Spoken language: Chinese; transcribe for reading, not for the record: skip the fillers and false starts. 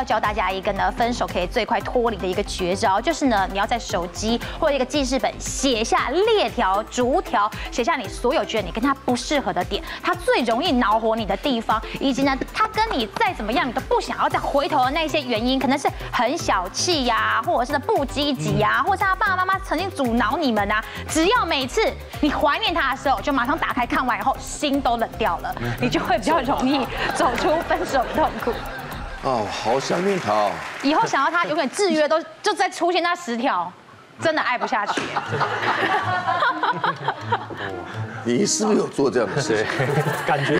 要教大家一个呢，分手可以最快脱离的一个绝招，就是呢，你要在手机或者一个记事本写下列条、逐条，写下你所有觉得你跟他不适合的点，他最容易恼火你的地方，以及呢，他跟你再怎么样，你都不想要再回头的那些原因，可能是很小气呀，或者是不积极呀，或者是他爸爸妈妈曾经阻挠你们啊。只要每次你怀念他的时候，就马上打开看完以后，心都冷掉了，你就会比较容易走出分手痛苦。 哦，好想念他、哦。以后想要他永远制约都就再出现那10条，真的爱不下去。你是不是有做这样的事？感觉。